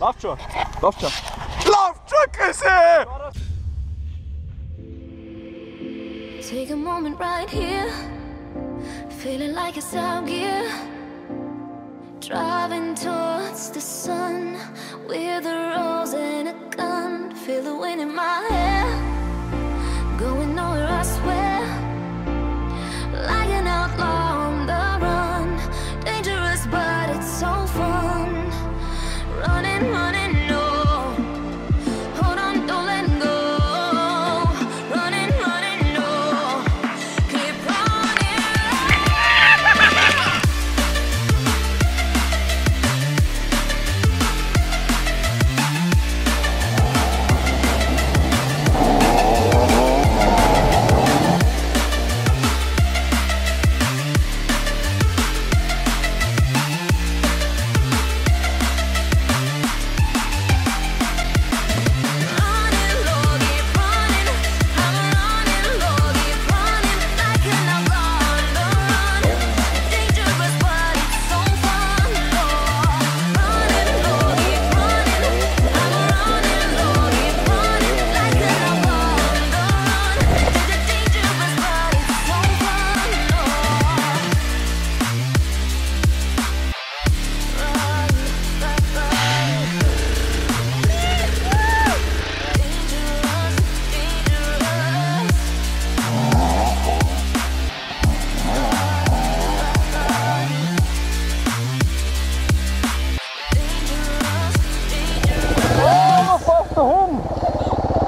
Läuft schon. Läuft schon. Läuft schon, Küsse! Take a moment right here. Feeling like it's out gear. Driving towards the sun. With a rose and a gun. Feel the wind in my hair. Going nowhere, I swear. Like an outlaw on the run. Dangerous, but it's so fun. Running, running.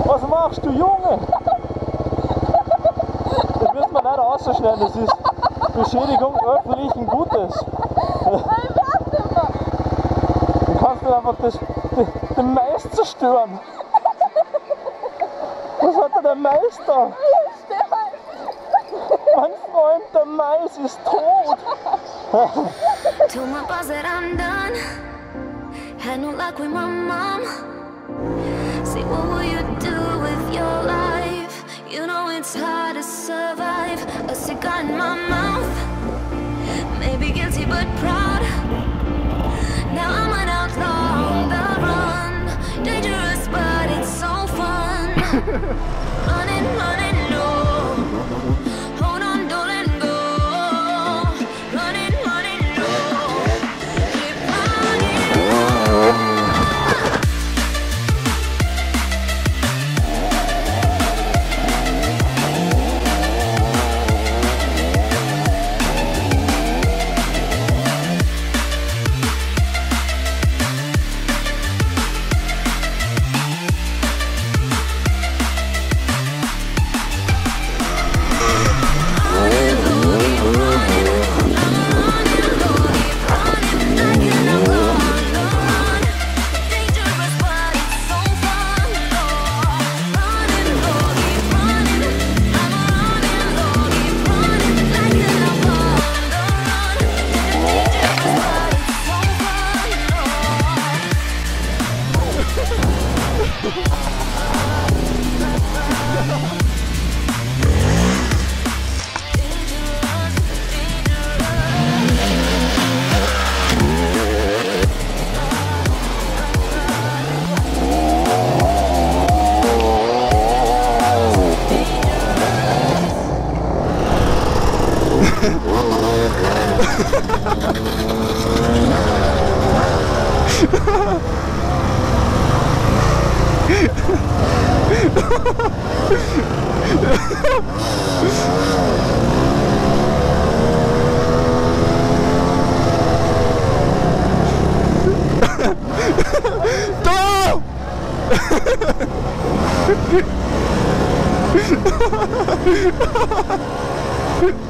Was machst du, Junge? Das müssen wir leider ausschneiden, das ist Beschädigung öffentlichen Gutes. Du kannst mir einfach den Mais zerstören. Was hat denn der Mais da? Mein Freund, der Mais ist tot. To my boss that I'm done. Had no luck with my mom. See, what will you do with your life? You know it's hard to survive. A cigar in my mouth. Maybe guilty but proud. Now I'm an outlaw on the run. Dangerous but it's so fun. Running, running, no.